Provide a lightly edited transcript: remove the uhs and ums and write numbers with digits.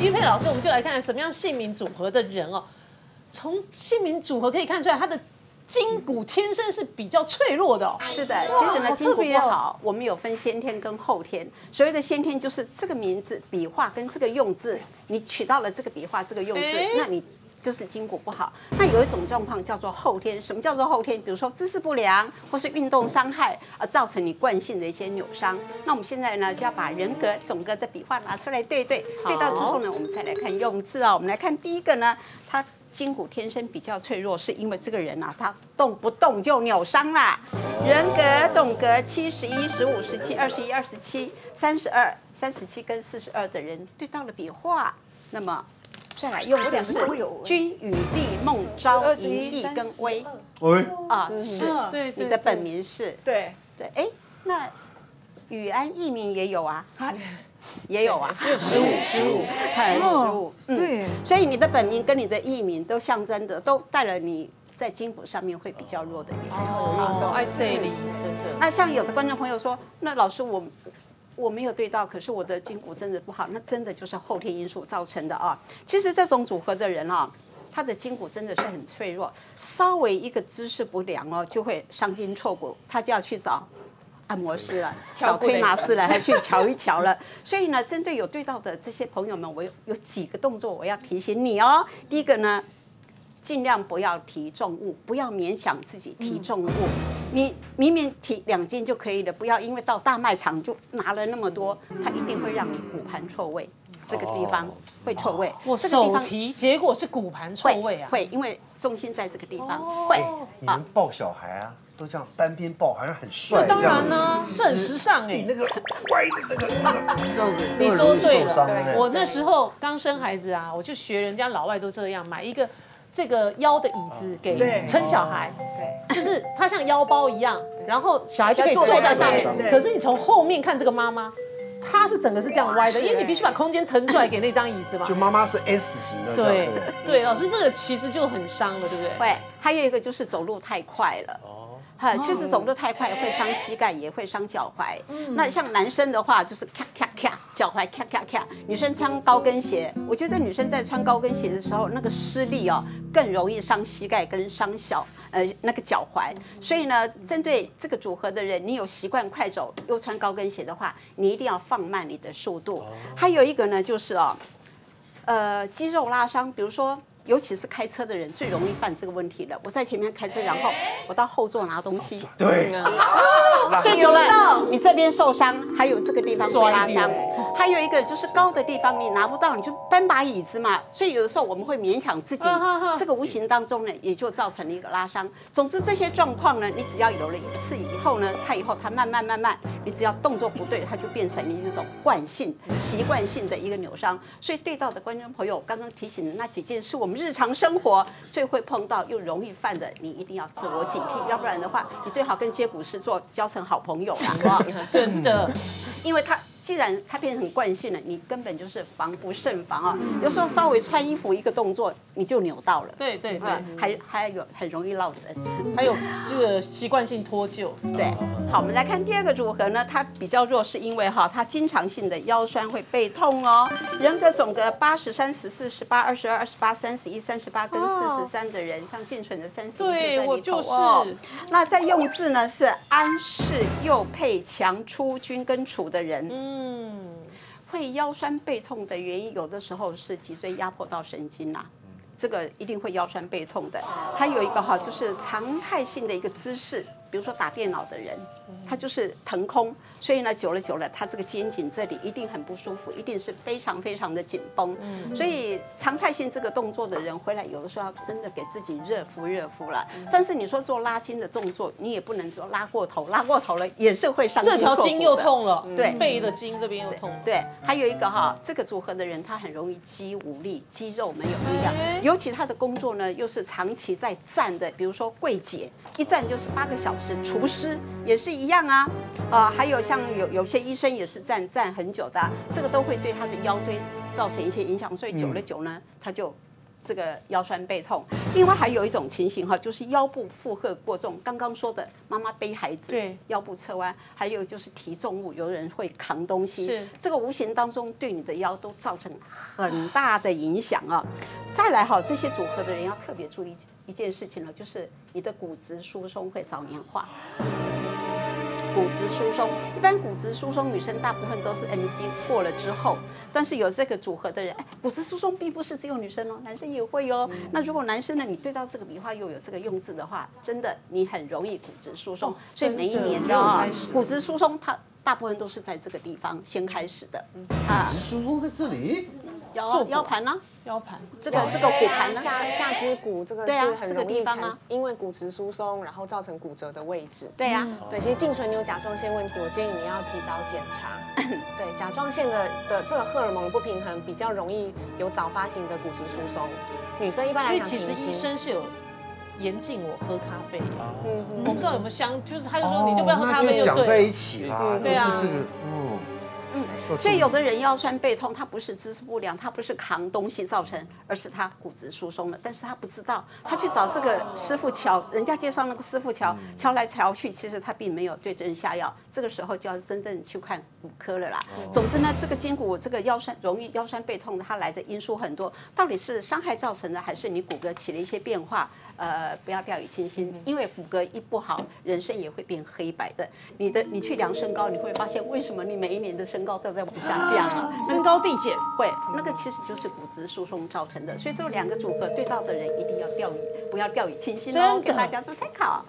依佩老师，我们就来看什么样姓名组合的人哦。从姓名组合可以看出来，他的筋骨天生是比较脆弱的哦。是的，其实呢，筋骨不好，我们有分先天跟后天。所谓的先天就是这个名字、笔画跟这个用字，你取到了这个笔画、这个用字，那你就是筋骨不好。那有一种状况叫做后天，什么叫做后天？比如说姿势不良，或是运动伤害而造成你惯性的一些扭伤。那我们现在呢就要把人格总格的笔画拿出来对到之后呢，我们再来看用字啊。我们来看第一个呢，它筋骨天生比较脆弱，是因为这个人啊，他动不动就扭伤啦。人格总格71、15、17、21、27、32、37跟42的人对到了笔画，那么再来用的是君与地梦昭仪义跟威，啊，是，对，你的本名是，对对，哎，那宇安艺名也有啊，也有啊，15，对，所以你的本名跟你的艺名都象征的，都带了你在筋骨上面会比较弱的地方。哦，爱谁你真的。那像有的观众朋友说，那老师我没有对到，可是我的筋骨真的不好，那真的就是后天因素造成的啊。其实这种组合的人啊，他的筋骨真的是很脆弱，稍微一个姿势不良哦，就会伤筋错骨，他就要去找按摩师了，找推拿师了，还去瞧一瞧了。所以呢，针对有对到的这些朋友们，我有几个动作我要提醒你哦。第一个呢，尽量不要提重物，不要勉强自己提重物。你明明提2斤就可以了，不要因为到大卖场就拿了那么多，它一定会让你骨盘错位，这个地方会错位。我手提，结果是骨盘错位啊！会，因为重心在这个地方。会，你们抱小孩啊，都这样单边抱，好像很帅。当然呢，这很时尚哎。你那个歪的那个这样子，你说对了。我那时候刚生孩子啊，我就学人家老外都这样，买一个这个腰的椅子给撑小孩，就是它像腰包一样，然后小孩就可以坐在上面。可是你从后面看这个妈妈，她是整个是这样歪的，因为你必须把空间腾出来给那张椅子嘛。就妈妈是 S 型的，对对，老师这个其实就很伤了，对不对？会，还有一个就是走路太快了。哈，其实走路太快会伤膝盖，也会伤脚踝。那像男生的话，就是咔咔咔，脚踝咔咔咔。女生穿高跟鞋，我觉得女生在穿高跟鞋的时候，那个施力哦，更容易伤膝盖跟伤那个脚踝。所以呢，针对这个组合的人，你有习惯快走又穿高跟鞋的话，你一定要放慢你的速度。还有一个呢，就是肌肉拉伤，比如说。尤其是开车的人最容易犯这个问题了。我在前面开车，然后我到后座拿东西，对，最久了，你这边受伤，还有这个地方被拉伤，还有一个就是高的地方你拿不到，你就搬把椅子嘛。所以有的时候我们会勉强自己，这个无形当中呢，也就造成了一个拉伤。总之这些状况呢，你只要有了一次以后呢，它慢慢，你只要动作不对，它就变成你那种惯性、习惯性的一个扭伤。所以对到的观众朋友，刚刚提醒的那几件事，我们日常生活最会碰到又容易犯的，你一定要自我警惕，要不然的话，你最好跟接骨师交成好朋友啦，真的，因为他既然他变成惯性了，你根本就是防不胜防啊。有时候稍微穿衣服一个动作，你就扭到了，对，还有很容易落枕，还有这个习惯性脱臼。对，好，我们来看第二个组合呢，它比较弱，是因为哈，它经常性的腰酸会背痛哦。人格总格80、34、18、22、28、31、38跟43的人，像静纯的31，对我就是。那在用字呢是安适、右配、强、出君跟楚的人。会腰酸背痛的原因，有的时候是脊椎压迫到神经啦，这个一定会腰酸背痛的。还有一个哈，就是常态性的一个姿势，比如说打电脑的人，他就是腾空，所以呢，久了，他这个肩颈这里一定很不舒服，一定是非常的紧绷。所以常态性这个动作的人回来，有的时候要真的给自己热敷了。但是你说做拉筋的动作，你也不能说拉过头了也是会伤筋错骨的。这条筋又痛了，对，背的筋这边又痛了。对，还有一个哈，这个组合的人他很容易肌无力，肌肉没有力量。尤其他的工作呢，又是长期在站的，比如说柜姐，一站就是8个小时，厨师也是一样啊，还有像有些医生也是站很久的，这个都会对他的腰椎造成一些影响，所以久了呢，他就这个腰酸背痛。另外还有一种情形哈，就是腰部负荷过重，刚刚说的妈妈背孩子，对，腰部侧弯，还有就是提重物，有人会扛东西，是这个无形当中对你的腰都造成很大的影响啊。再来哈，这些组合的人要特别注意一件事情了，就是你的骨质疏松会早年化。 骨质疏松，一般骨质疏松女生大部分都是 MC 过了之后，但是有这个组合的人，骨质疏松并不是只有女生哦，男生也会哦。那如果男生呢，你对到这个笔画又有这个用字的话，真的你很容易骨质疏松。所以每一年的啊，骨质疏松它大部分都是在这个地方先开始的。啊，骨质疏松在这里，腰盘呢？腰盘，这个骨盘呢，下肢骨这个是很容易产，因为骨质疏松，然后造成骨折的位置。对呀，对，其实颈唇有甲状腺问题，我建议你要提早检查。对，甲状腺的这个荷尔蒙不平衡，比较容易有早发型的骨质疏松。女生一般来讲，其实医生是有严禁我喝咖啡。我不知道有没有相，就是他就说你就不要喝咖啡，就讲在一起啦，就是这个。 所以有的人腰酸背痛，他不是姿势不良，他不是扛东西造成，而是他骨质疏松了。但是他不知道，他去找这个师傅瞧，人家介绍那个师傅瞧，瞧来瞧去，其实他并没有对症下药。这个时候就要真正去看骨科了啦。总之呢，这个筋骨这个腰酸容易腰酸背痛，它来的因素很多，到底是伤害造成的，还是你骨骼起了一些变化？不要掉以轻心，因为骨骼一不好，人生也会变黑白的。你去量身高，你会发现为什么你每一年的身高都在往下降啊？身高递减会，那个其实就是骨质疏松造成的。所以这两个组合对到的人一定要不要掉以轻心哦，给大家做参考。